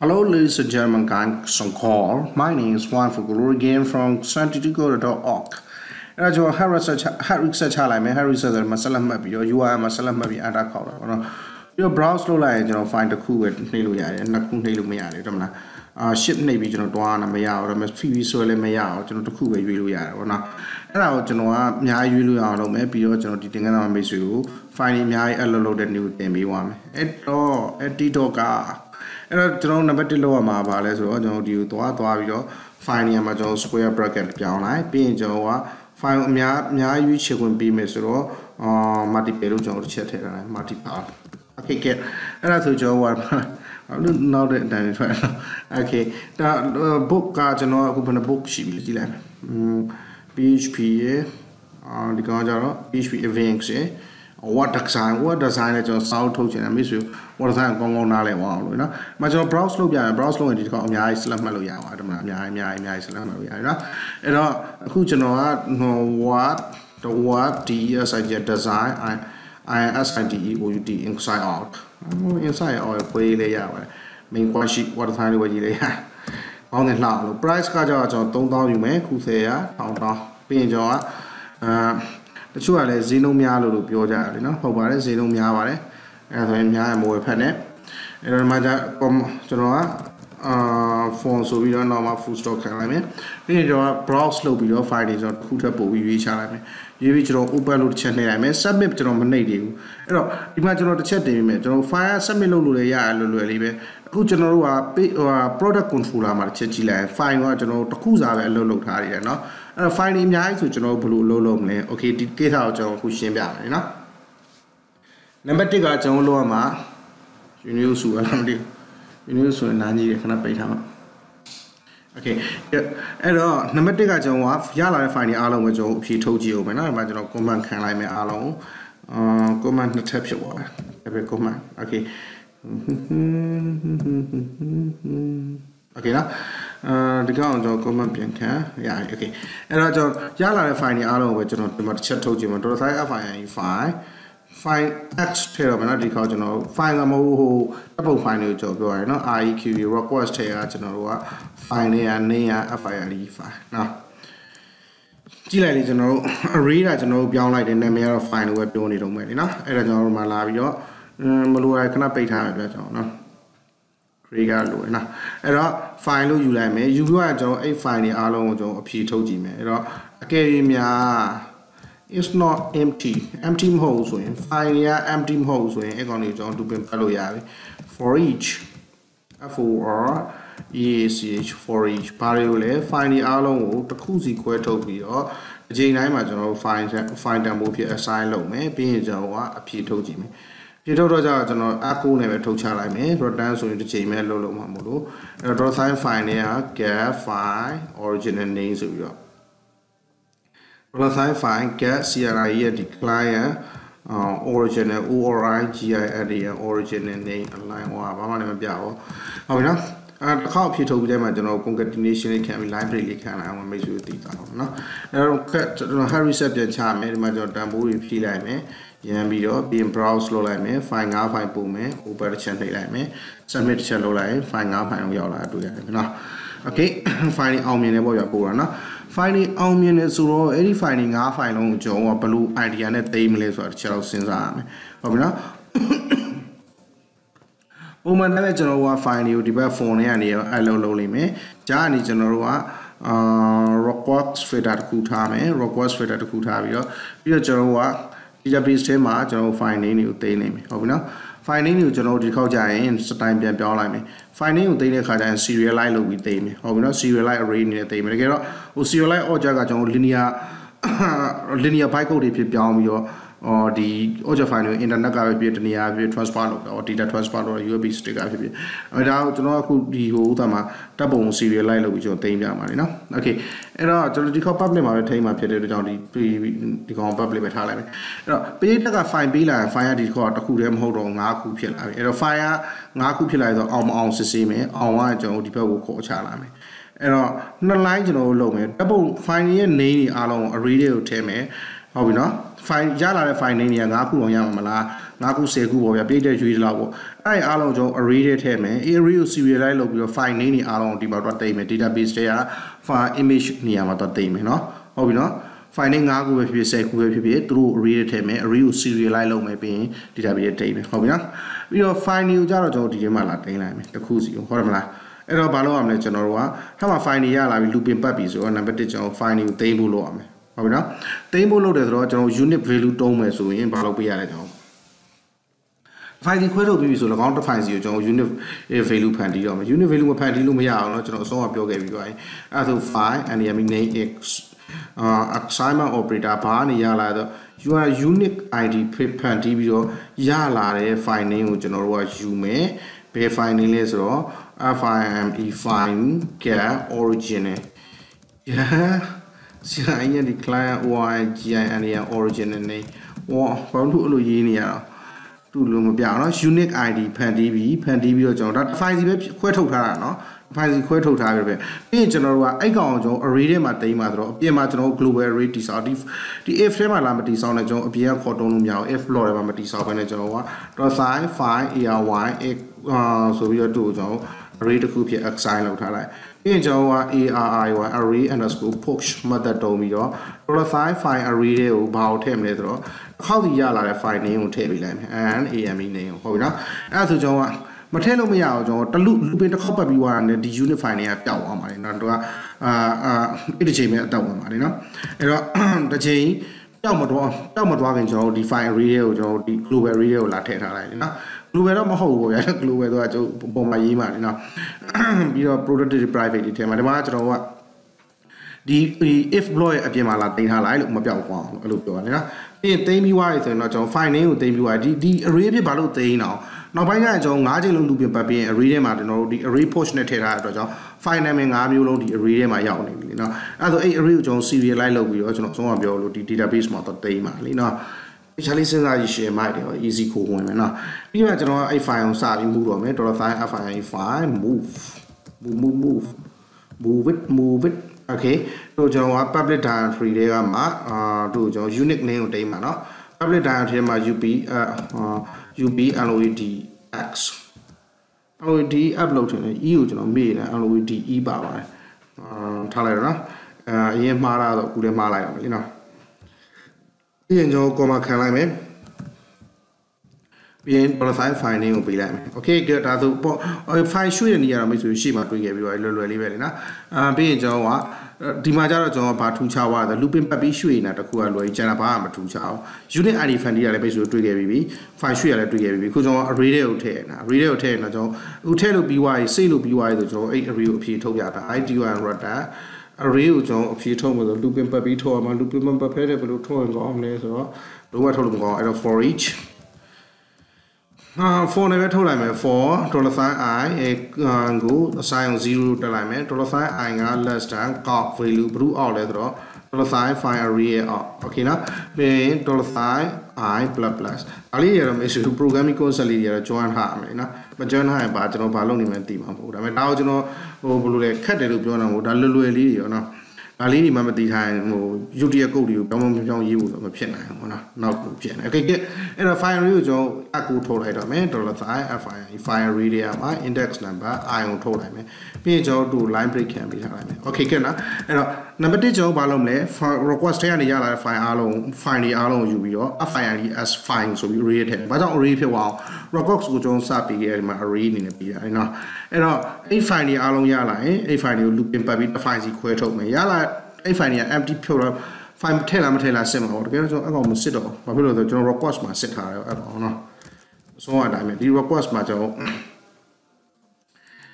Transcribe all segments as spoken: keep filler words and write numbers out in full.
Hello ladies and gentlemen, thanks for call. My name is Juan Fuguru again from San Diego dot org. Ra jo har research har research ha lai mai har research ma select mat pi yo U R I ma select mat pi ada khaw da no. Pi browse lo lai jor find တစ်ခု we nei lo ya de, နှစ်ခု nei lo ma ya de da ma. Ah ship nei pi jor twa na ma ya da ma free swae le ma ya jor တစ်ခု we yue lo ya da no. Ai da ko jor a mya yue lo ya lo mai pi yo jor di tin kan ma mai sui ko file ni mya add lo lo de new tin pi wa mai. At do editor ka အဲ့တော့ကျွန်တော်နံပါတ်တစ်လောက်ရမှာပါလဲဆိုတော့ကျွန်တော်ဒီကိုသွားသွားပြီးတော့ file နေရာမှာကျွန်တော် square bracket ပြောင်းလိုက်ပြီးရင်ကျွန်တော်က file အများအများကြီးချေခွင့်ပေးမယ်ဆိုတော့ multiply လို့ကျွန်တော်တစ်ချက်ထည့်ထားတယ် multiply okay အဲ့ဒါဆိုကျွန်တော်ကနောက်တဲ့အတိုင်းထွက် okay ဒါ book ကကျွန်တော်အခုဘယ်နှ book ရှိပြီလဲကြည့်လိုက် P H P ရေဒီကောင်ကတော့ P H P events ရေ what design what design နဲ့ကျွန်တော်စောက်ထုတ်ချင်တာမိတ်ဆွေ what design ကောင်းကောင်းနားလဲပါအောင်လို့နော်။မကျွန်တော် browse လုပ်ပြရ browse လုပ်ရင်ဒီတစ်ခါအများကြီး select မှတ်လို့ရပါတော့အများကြီးအများကြီးအများကြီး select မှတ်လို့ရရနော်။အဲ့တော့အခုကျွန်တော်က what the what the site design i s i d e o u d inside out inside out ကိုရေးလဲရပါတယ် main query what design တွေပဲကြီးလဲရ။ကောင်းတယ်လှအောင်လို့ price ကကြောင့်ကျွန်တော် သုံးသောင်း ယူမယ်ခုဆယ်ရ တစ်ထောင် အာ တချို့ကလည်းဈေးနှုန်းများလို့လို့ပြောကြတယ်နော်ဟုတ်ပါတယ်ဈေးနှုန်းများပါတယ်အဲ့ဒါဆိုရင်များရမိုးပဲဖတ်နေအဲ့တော့မှကျကျွန်တော်က အဲ့တော့ file အများကြီးဆိုကျွန်တော်ဘယ်လိုလုပ်လုပ်မလဲ okay ဒီကိစ္စကိုကျွန်တော်အခုရှင်းပြမယ်နော် number တစ် ကကျွန်တော်လုပ်ရမှာ union ဆိုတာလားမသိ union ဆိုတာနားကြီးတယ်ခဏပိတ်ထားမှာ okay အဲ့တော့ number တစ် ကကျွန်တော်ကရလာတဲ့ file တွေအားလုံးကိုကျွန်တော်အဖြေထုတ်ကြည့်အောင်မယ်နော်ဒီမှာကျွန်တော် comment ခံလိုက်မယ်အားလုံး comment နှစ်ထပ် ဖြစ်သွားတယ် double comment okay okay နော် ဒီကောင်ကျွန်တော် comment ပြန်ခံရရ okay အဲ့တော့ကျွန်တော်ရလာတဲ့ file တွေအားလုံးကိုပဲကျွန်တော်ဒီမှာတစ်ချက်ထုတ်ကြည့်မှာ file file x ထဲတော့မနော်ဒီကောင်ကျွန်တော် file ကမဟုတ်ဟိုတပ်ပုံ file တွေကိုကျွန်တော်ပြောရတယ်နော် req request ထဲကကျွန်တော်တို့က file နဲ့ name ရ file file နော်ကြည့်လိုက်လေကျွန်တော်တို့ array တာကျွန်တော်တို့ပြောင်းလိုက်တယ်နာမည်ကတော့ file လို့ပဲပြောနေတော့မယ်နော်အဲ့ဒါကျွန်တော်တို့မှာလာပြီးတော့မလိုရခဏပိတ်ထားရပြကျွန်တော်နော် create ကလို့နော်အဲ့တော့ file လို့ယူလိုက်မယ် ယူပြီးတော့ကျွန်တော် eight file တွေအားလုံးကိုကျွန်တော်အဖြေထုတ်ကြည့်မယ်အဲ့တော့အကယ်၍များ is not empty empty မဟုတ်ဆိုရင် file တွေက empty မဟုတ်ဆိုရင် account တွေကျွန်တော် open ပတ်လို့ရပြီ for each f o r e c h for each ဘာလို့လဲ file တွေအားလုံးကိုတစ်ခုစီခွဲထုတ်ပြီးတော့အချိန်တိုင်းမှာကျွန်တော် file file တန်ဖိုးဖြစ် assign လုပ်မယ်ပြီးရင်ကျွန်တော်ကအဖြေထုတ်ကြည့်မယ် ဒီတော့တော့ကျွန်တော် echo နဲ့ပဲထုတ်ချလိုက်မယ် return ဆိုရင်တစ်ချိန်ပဲလုပ်လို့မှာမို့လို့ dot sign file เนี่ย get file original name ဆိုပြီးတော့ dot sign file get cri ရဲ့ဒီ client original origin original name align ဟောဘာမှလည်းမပြဘူးဟုတ်ပြီနော် အဲ့တစ်ခေါက်အဖြစ်ထုတ်ပြီးတဲ့မှာကျွန်တော် concatenation လေးခံပြီး library လေးခံလာအောင်မိတ်ဆွေသိသွားအောင်နော် အဲ့တော့ hurry set ပြန်ချမယ်ဒီမှာကျွန်တော် tempo တွေဖြည့်လိုက်မယ် ရန်ပြီးတော့ bin browse လုပ်လိုက်မယ် file ငါး file ပုံမယ် open တစ်ချက်နှိပ်လိုက်မယ် submit တစ်ချက်လုပ်လိုက်ရင် file ငါး file ကိုရောက်လာတွေ့ရတယ်နော် okay file တွေအောင်မြင်တယ်ပေါ့ဗျာပို့တာနော် file တွေအောင်မြင်တယ်ဆိုတော့ အဲ့ဒီ file တွေငါး file လုံးကိုကျွန်တော်ကဘယ်လို idea နဲ့သိမ်းမလဲဆိုတာတစ်ချက်တော့စဉ်းစားရမယ်ဟုတ်ပြီနော် ပုံမှန်နဲ့ကျွန်တော်က file တွေကိုဒီဘက် phone ထဲကနေအလုပ်လုပ်လိမ့်မယ် ကြားကနေကျွန်တော်တို့က request folder တစ်ခုထားမယ် request folder တစ်ခုထားပြီးတော့ပြီးတော့ကျွန်တော်တို့က database ထဲမှာကျွန်တော် file name တွေကိုသိမ်းနေမယ်ဟုတ်ပြီနော် file name တွေကိုကျွန်တော်ဒီခေါက်ကြရင် style ပြန်ပြောင်းလိုက်မယ် file name ကိုသိမ်းတဲ့အခါကျရင် serialize လုပ်ပြီးသိမ်းမယ်ဟုတ်ပြီနော် serialize array အနေနဲ့သိမ်းမယ်တကယ်တော့ဟို serialize object ကကျွန်တော် linear linear bytecode တွေဖြစ်ပြောင်းပြီးတော့ဒီ object file ကို internet ကပဲဖြစ်တနေရာဖြစ် transfer လုပ်တာ data transfer လုပ်တာ U S B stick ကဖြစ်ဖြစ်အဲဒါကိုကျွန်တော်အခုဒီဟိုဥသာမှာတပ်ပုံ serialize လုပ်ပြီးကျွန်တော်သိမ်းပြပါမယ်နော် okay အဲ့တော့ကျွန်တော်ဒီခေါက် public မှာပဲထိမှာဖြစ်တဲ့အတွက်ကြောင့်ဒီဒီကောင် public ပဲထားလိုက်မယ်အဲ့တော့ page တက်က file ပေးလာ file ကဒီခေါက်တစ်ခုတည်းမဟုတ်တော့ ငါးခု ဖြစ်လာပြီ အဲ့တော့ file က ငါးခု ဖြစ်လာရင်ဆိုတော့ အောင်မ အောင် စစ်ဆေးမယ် အောင် ကကျွန်တော်ဒီဘက်ကိုခေါ်ချလာမယ် အဲ့တော့ နှစ် line ကျွန်တော်လုပ်မယ် တပ်ပုံ file ရဲ့ name တွေအားလုံး array တွေကိုထည့်မယ် ဟုတ်ပြီနော် file ရလာတဲ့ file name တွေက ငါးခုလောက်ရမှာမလား Now, finding Nago if you say through read it, a real serial I love my being, did I be a table? Hobby, we are finding you Jarajo, the Yamala, the Kuzio, Hormla, Ero Balom, Lechanorwa, how I find Yala with looping puppies or number teacher of finding table loam. Hobby, table loaded Roger, unit value domes in Balopiano. Finding Quero is all about to find you, John, unit value pantilum, unit value pantilum, ya, not so up your game guy, as of five and Yamine X. Uh, Axioma operator pan yala the you are unique I D prepare video yala finding general what you may pay finding less or F I M E fine care origin yeah see I declare why G I and origin and a war from to Luginia to Lumabiano unique I D pan D B pan D B or John that finds it quite okay no. Finding quite a time. In general, I got a reading at the matter, be a matter of glue where it is out if the F. Lamatis on a job, Pierre Cotonomia, F. Loramatis of an agent, Rosai, Phi, E R Y, so we are two, Joe, read a copy of Xylo Tara. In Joe, E R I Y, a re underscore, Poch, Mother Domio, Rosai, Phi, a reader about him later. How the Yala find name table and A M E name. Hold up, as a Joe. Material or the loop in the copper be one, the unifying at Dawamari, not it is a Dawamarina. The J. Damadwa, Damadwa and Joe define real Joe, the Gluber real Latera, Gluber Maho, Gluber Bombayima, you are productive private determined. The if bloy at Yamala, they are like Mabiawa, Lupana. They tame you wise and not your fine name, tame you I D, the Arabian Balu they now. Now, by that, John Nazi be Papi and read him at the reportionate theatre, find them in Amulo, the read him a yawning, you know. Other eight real John Sivia Lilo, we also not so of your database mother, Dayman, you know. Which I share my easy cool women. You imagine I find starting move on it, or I find fine move, move, move, move it, move it. Okay, so John, public time free day, uh, do John unique name Dayman, public time here, my U P, uh, U B L O E D X L O E D upload in E U to me L O E D E bar Talera Yamara Udemala, you know. Being Joe Goma Kalame being Bolosai finding will be them. Okay, good. If I shoot in the Yaramishima to give you a little Liverina, being Joe. Dimajara John Patuchawa, the Lupin Papishuin at the Kualoi, Janapa, Matuchao. You didn't identify the episode to give five share to give because on a radio ten, a radio ten, a job, Utelu B Y, Salu B Y, the job, eight real Pitoyata, I do and Rada, a real John of Pitom with a Lupin Papito, a Lupin Papetable Torn Gomnes or Luatolum and for each. Uh, four never told I four dollar sign I a go sign zero dollar dollar sign I less than cop value blue all letter dollar sign find a real okay now then dollar sign I plus plus earlier is to program equals earlier join harm you know but join high but you know baloney man team I mean now you know oh blue cut it up you know that little you know Ali mà tí hai dù đi câu điều trong trong trong yêu mà chuyện này nó nó cũng chuyện này cái kia là file review cho aku thâu lại đó mấy đó là sai file file reader mà index number ai cũng thâu lại mấy bây giờ đủ line break kèm bị thằng này ok cái đó là number tí cho bao lâu này request này giờ là file alo file này alo dù bị đó file as file so bị read hết và trong read phải vào request của chúng ta bị cái mà read này bị cái nào cái đó cái file này alo giờ là cái file này loop in bài file gì quay thâu mấy giờ là if I need empty pure find tailor material same or get so I go sit up but below the general request my set or no so what I mean the request my job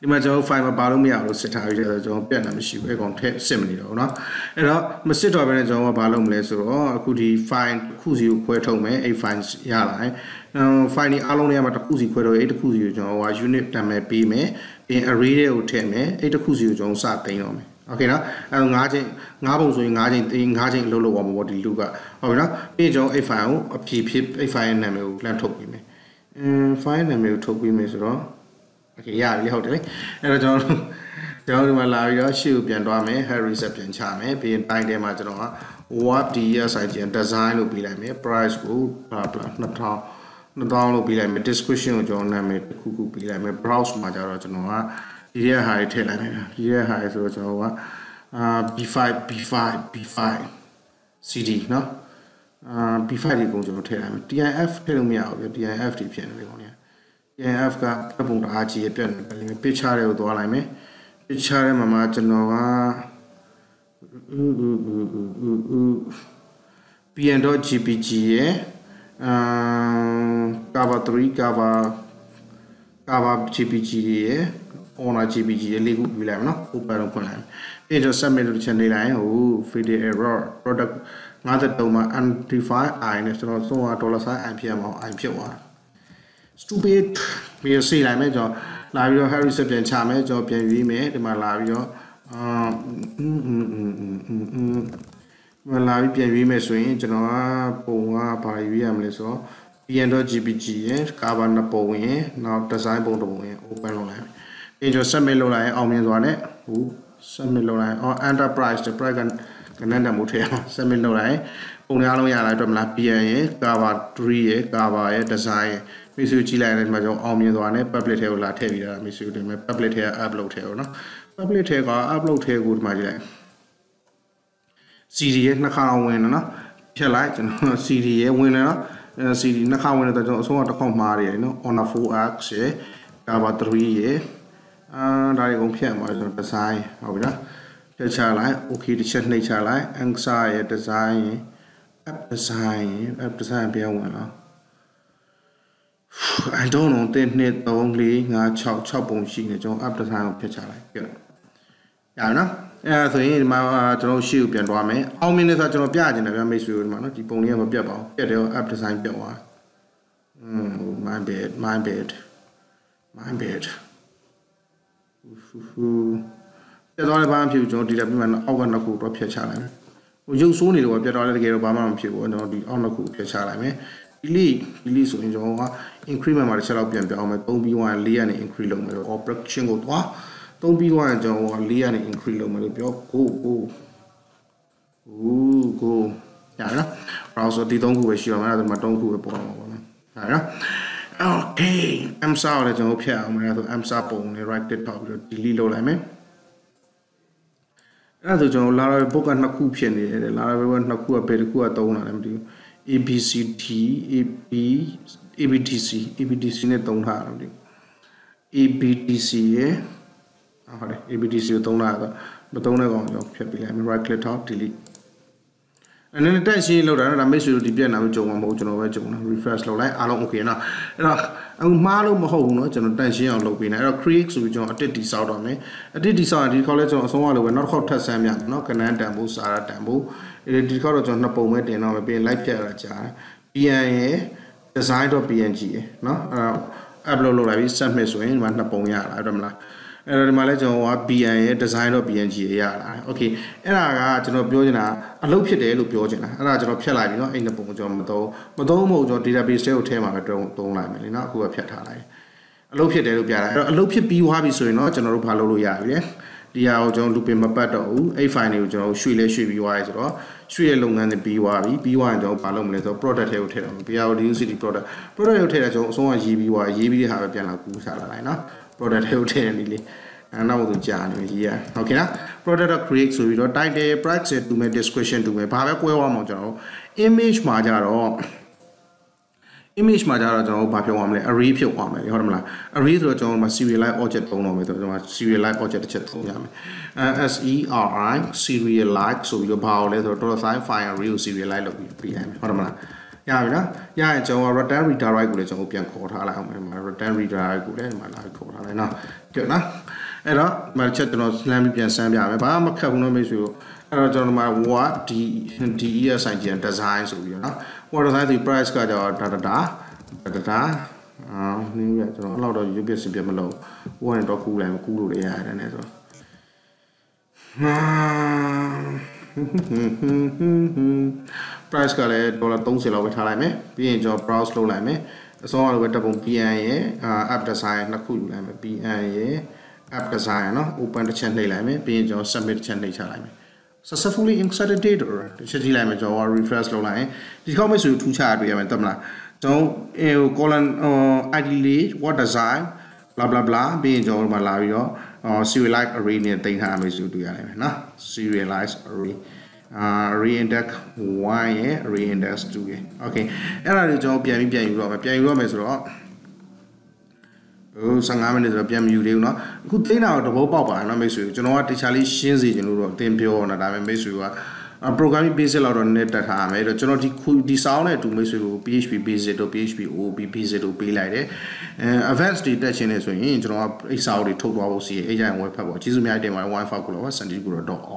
the major find a bottom me out set out the job and I'm sure we're going to take similar or not and I'm sit up and job bottom less or could he find who's you quit home a finds yeah I now finding alone I'm at a cozy quit or eight who's you know as you need to make be me in a radio ten me eight who's you don't start thing on me okay now and watching now so in watching in watching lolo one what you got okay now page on if I a pip if I am you can talk with me and find them you talk with me so okay yeah you hold it and I don't don't allow your shoe and on me her reception charm being by them I don't know what the years I can design will be like me price go blah blah not how download be like discussion be like browse B five B five B five C D no B five D I F D I F D I F ka picture P N dot G P G Cover three cover cover G P G on a G P G legal will have no open plan. It is submitted to channel line. Oh, feed error product. Another doma undefined. I national so a dollar sign. I P M or I P M. Stupid. We see like or live your Harry Serpent Charmage or P M V made my live your. Uh, mm, mm, mm, mm, mm. Well, I P M V may swing, Genoa, Poa, Pariviam, Leso, P N dot G P G, Carbon Poe, now design Bodoe, open online. It was some mellow line, or means on it, who some mellow line, or enterprise, the pregnant Canada Motel, some mellow line, Poniano Yalatom La P A, Cava, three, Cava, design, Miss Uchilan and Major, or means on it, public hair, La Tavia, Miss Udim, public hair, upload hair, no? Public take or upload take good magic. C D A Nakao winner, Chelite and C D A winner, C D Nakao winner that also want to come Maria, no, on a full axe, eh, about three, eh, and I go Pierre was on the side of that. The child, okay, the chat nature like, anxiety, design, up the sign, up the sign, be a winner. I don't know, they need only a chop chop machine, up the sign of picture like. I know. So in my general shoe and rame, how many such a piage and I may shoot my pony of a bebo, get up the sign bewa. My bed, my bed, my bed. That's all about you, John, did everyone over the cook of Piachalame. You soon it will get all the gate of Bama and Pio, and all the honor cook Piachalame. Delete, delete so in John, increment my shallow and Belma, don't be one Lian increment or production of what? Don't be one, John, or Lian in Creelum. Go, go. Ooh, go. Yeah, also, they don't go your mother, but don't go upon. Okay, I'm sorry, John. Okay, I'm sorry, only right the top of the Lilo Lemon. Another John, Laravel book and Nakupian, Laravel Nakua Pericua Tona, M D, E B C T, E B T C, E B T C net on Hardy, E B T C, eh? A B D C don't have, but don't have on your people. I'm right click talk delete. And then the time load and I miss you to be an amateur motion over John, refresh low light. I don't okay now. I'm Malo Mahono, John Dancy on Lopin. I creeks which I did this out on me. I did decide the college on someone were not hot as I'm young, not can I dambo, Sarah dambo. It did college on the poet and I'm being like Pierre P I A, designed or P N G. No, Ablo Loravi, Sam Messway, and Manaponia. I don't like. And my legend or B I A design of B N G A R. Okay, and I got no Biogena, a look at the Lupiogena, and I don't feel like not in the Pongo, but don't mojo did I be still tame of a don't like not who appeared. A look at the Lupiara, a look at B U H B so not general Paloya, yeah. The Ao John Lupin Mapato, a fine new Joe, Shule should be wise or Shule Lung and the B Y B, B Y Joe Palomlet or Product Hotel, B I O D City Product, Product Hotel, so on G B Y, G B have a piano salina. Product hotel and now the channel here. Okay, now product create so we don't type a price to make discussion to make power mojo image majaro image majaro papi wamle a review wamle hormla a review to my serialized object on with the serialized object chat S E R I serial like so your power letter to sign file real serialized of P M hormla. Yeah, yeah, it's our return redirect with opium court. I am a return redirect with my life court. I know. Good enough. And up my chat no slam and Sam Yam. But I'm a couple of you. I don't know my what the E S I G and designs of you. What is that? The price card or da da da da da. Um, a lot of you basically below. One dog cool and cool. Yeah, and it's price card at dollar don't sell over time, being your browse low lame, so all with double P I A, up the sign, Naku lame, P I A, up the sign, open the channel lame, being your submit channel lame. Successfully inserted data, the channel lame, or refresh low line, the comments you two chart we have in Tumla. So you colon uh, ideally what design blah blah blah bây giờ mà làm đó serialize array này tên hàm bây giờ tụi này nó serialize array reindex y reindex two ok cái này cho biến biến rồi biến rồi bây giờ đó sang ngày mình sẽ biến nhiều điều nó cứ thế nào được bao bao nó bây giờ cho nó thì xài xin gì cho nó thêm phiếu là đã bây giờ programming basic là nét đặc hàm ấy rồi cho nó đi đi sau này tụi mình sử dụng pê hát pê basic rồi pê hát pê o pê basic rồi pê lại đấy advanced thì ta chỉ nên sử dụng cho nó sau thì thuộc vào bộ sỉ ai cũng phải bảo chỉ dùng máy để mà wifi của nó và sản xuất của nó